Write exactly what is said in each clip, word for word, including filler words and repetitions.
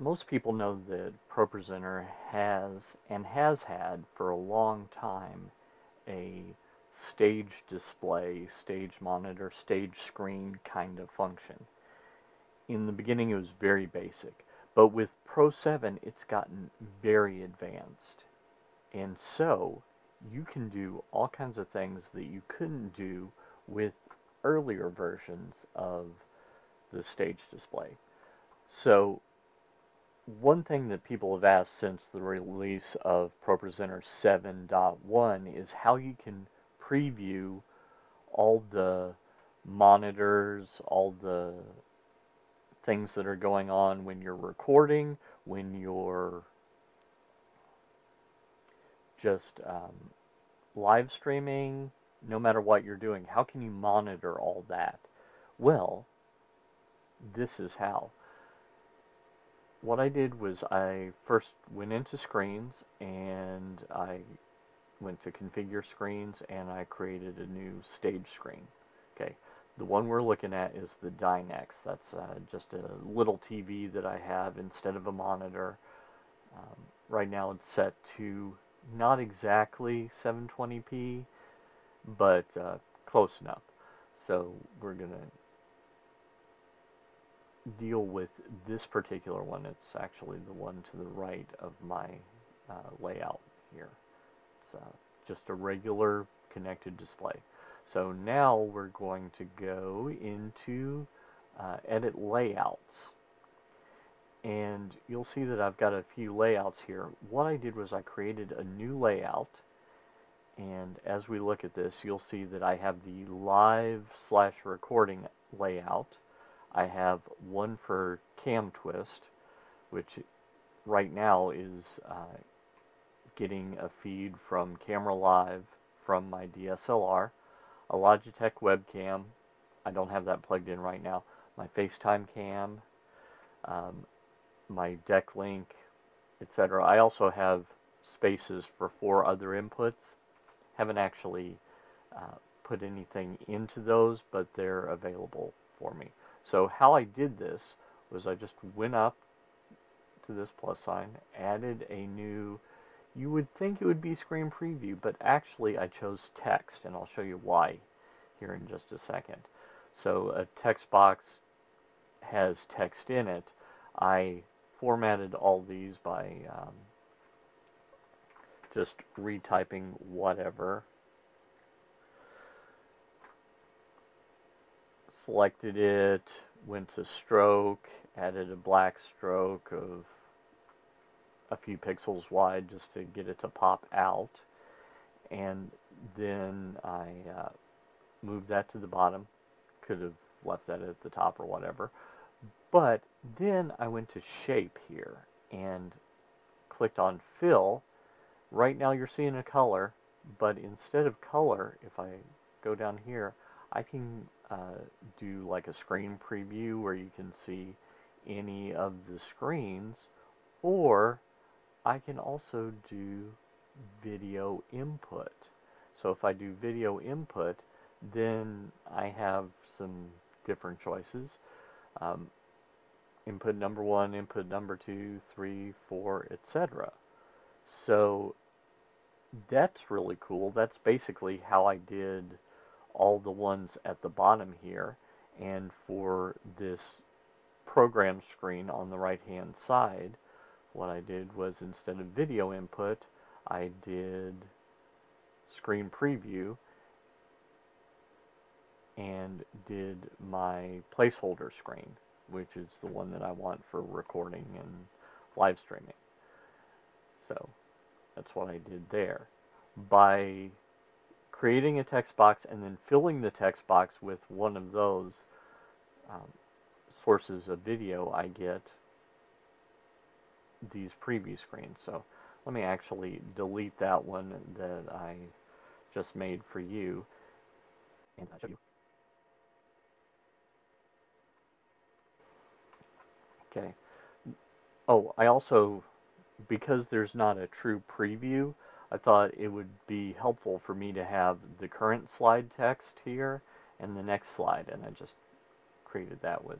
most people know that ProPresenter has and has had for a long time a stage display, stage monitor, stage screen kind of function. In the beginning it was very basic, but with Pro seven it's gotten very advanced, and so you can do all kinds of things that you couldn't do with earlier versions of the stage display. So one thing that people have asked since the release of ProPresenter seven point one is how you can preview all the monitors, all the things that are going on when you're recording, when you're just um, live streaming, no matter what you're doing. How can you monitor all that? Well, this is how. What I did was I first went into screens, and I went to configure screens, and I created a new stage screen. Okay, the one we're looking at is the Dynex. That's uh, just a little T V that I have instead of a monitor. Um, right now it's set to not exactly seven twenty p, but uh, close enough. So we're going to deal with this particular one. It's actually the one to the right of my uh, layout here. It's uh, just a regular connected display. So now we're going to go into uh, Edit Layouts. And you'll see that I've got a few layouts here. What I did was I created a new layout, and as we look at this, you'll see that I have the live slash recording layout. I have one for CamTwist, which right now is uh, getting a feed from Camera Live from my D S L R, a Logitech webcam. I don't have that plugged in right now. My FaceTime cam. Um, my DeckLink, et cetera. I also have spaces for four other inputs. Haven't actually uh, put anything into those, but they're available for me. So how I did this was I just went up to this plus sign, added a new, you would think it would be screen preview, but actually I chose text, and I'll show you why here in just a second. So a text box has text in it. I formatted all these by um, just retyping whatever. Selected it, went to stroke, added a black stroke of a few pixels wide just to get it to pop out, and then I uh, moved that to the bottom. Could have left that at the top or whatever. But then I went to shape here and clicked on fill. Right now you're seeing a color, but instead of color, if I go down here, I can uh, do like a screen preview where you can see any of the screens, or I can also do video input. So if I do video input, then I have some different choices. Um, input number one, input number two, three, four, et cetera. So that's really cool. That's basically how I did all the ones at the bottom here. And for this program screen on the right-hand side, what I did was instead of video input, I did screen preview and did my placeholder screen, which is the one that I want for recording and live streaming. So that's what I did there. By creating a text box and then filling the text box with one of those um, sources of video, I get these preview screens. So let me actually delete that one that I just made for you, and I'll show you. Okay. Oh, I also, because there's not a true preview, I thought it would be helpful for me to have the current slide text here and the next slide, and I just created that with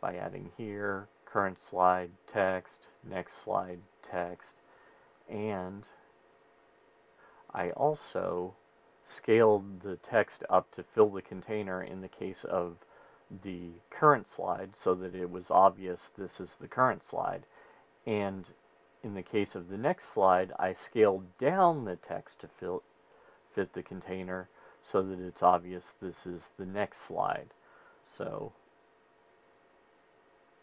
by adding here, current slide text, next slide text, and I also scaled the text up to fill the container in the case of the current slide so that it was obvious this is the current slide. And in the case of the next slide, I scaled down the text to fill, fit the container so that it's obvious this is the next slide. So,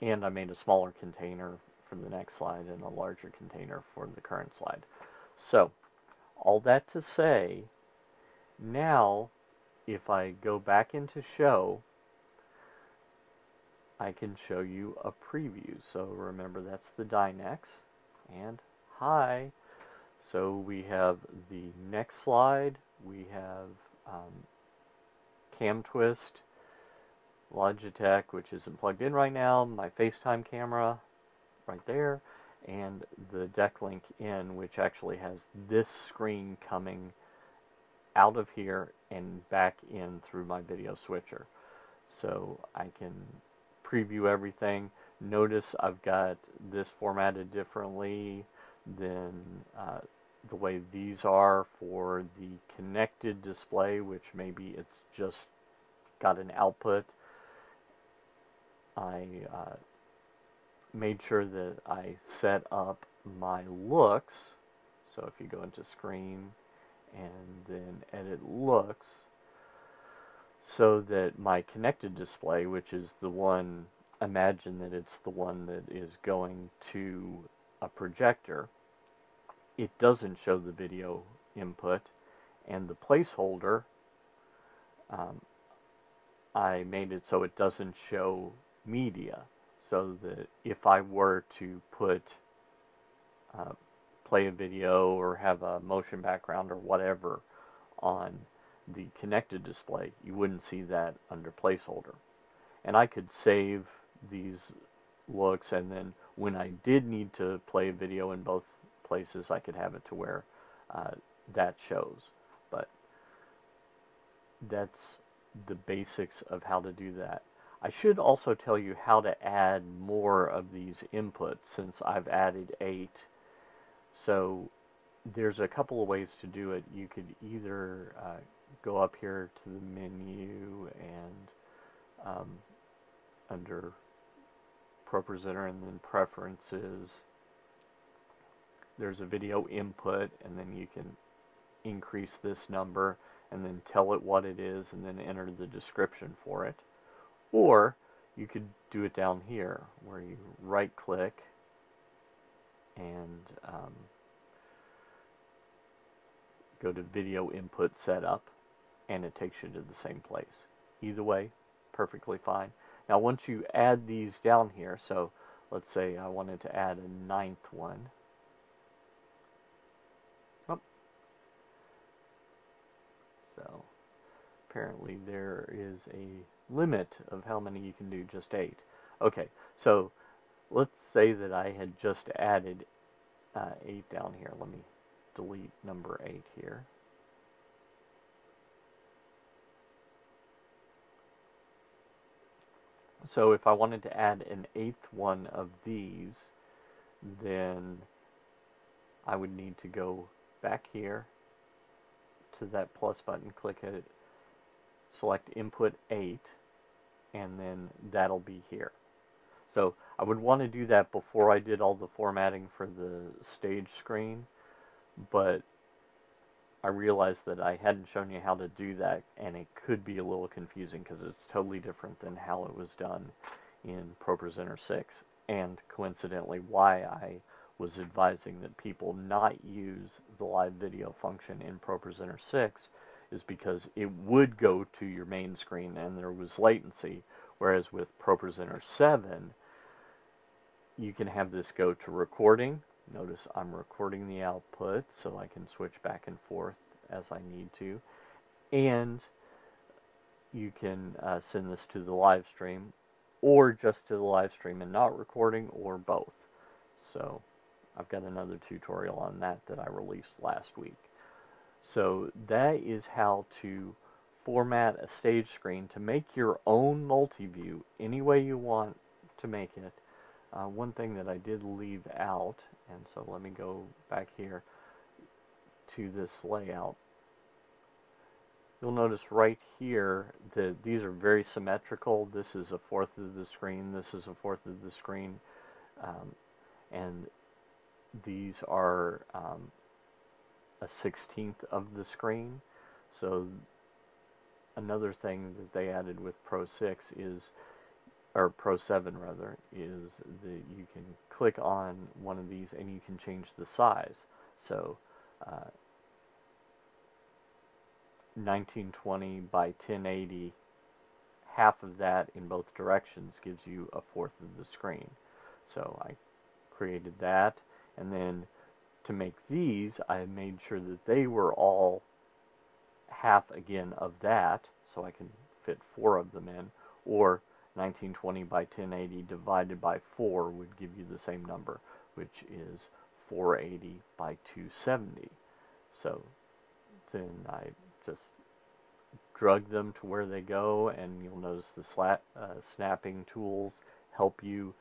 and I made a smaller container for the next slide and a larger container for the current slide. So, all that to say, now if I go back into show, I can show you a preview. So remember, that's the Dynex, and hi. So we have the next slide, we have um, CamTwist, Logitech, which isn't plugged in right now, my FaceTime camera right there, and the DeckLink in, which actually has this screen coming out of here and back in through my video switcher. So I can preview everything. Notice I've got this formatted differently than uh, the way these are for the connected display, which maybe it's just got an output. I uh, made sure that I set up my looks. So if you go into screen and then edit looks, so that my connected display, which is the one, imagine that it's the one that is going to a projector, it doesn't show the video input. And the placeholder, um, I made it so it doesn't show media, so that if I were to put uh, play a video or have a motion background or whatever on the connected display, you wouldn't see that under placeholder. And I could save these looks, and then when I did need to play a video in both places, I could have it to where uh, that shows. But that's the basics of how to do that. I should also tell you how to add more of these inputs, since I've added eight. So there's a couple of ways to do it. You could either uh, go up here to the menu and um, under ProPresenter and then Preferences, there's a video input, and then you can increase this number and then tell it what it is and then enter the description for it. Or you could do it down here where you right click and um, go to video input setup, and it takes you to the same place. Either way, perfectly fine. Now once you add these down here, so let's say I wanted to add a ninth one. Oh. So apparently there is a limit of how many you can do, just eight. Okay, so let's say that I had just added uh, eight down here. Let me delete number eight here. So if I wanted to add an eighth one of these, then I would need to go back here to that plus button, click it, select input eight, and then that'll be here. So I would want to do that before I did all the formatting for the stage screen, but I realized that I hadn't shown you how to do that, and it could be a little confusing because it's totally different than how it was done in ProPresenter six, and coincidentally why I was advising that people not use the live video function in ProPresenter six is because it would go to your main screen and there was latency, whereas with ProPresenter seven, you can have this go to recording. Notice I'm recording the output, so I can switch back and forth as I need to. And you can uh, send this to the live stream, or just to the live stream and not recording, or both. So I've got another tutorial on that that I released last week. So that is how to format a stage screen to make your own multi-view any way you want to make it. Uh, one thing that I did leave out, and so let me go back here to this layout. You'll notice right here that these are very symmetrical. This is a fourth of the screen, this is a fourth of the screen, um, and these are um, a sixteenth of the screen. So another thing that they added with Pro six is, or Pro seven rather, is that you can click on one of these and you can change the size. So uh, nineteen twenty by ten eighty, half of that in both directions gives you a fourth of the screen. So I created that, and then to make these I made sure that they were all half again of that, so I can fit four of them in, or nineteen twenty by ten eighty divided by four would give you the same number, which is four eighty by two seventy. So then I just drag them to where they go, and you'll notice the sla uh, snapping tools help you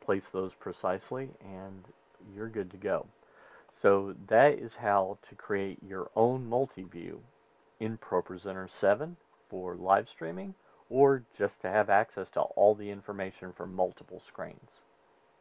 place those precisely, and you're good to go. So that is how to create your own multi-view in ProPresenter seven for live streaming, or just to have access to all the information from multiple screens.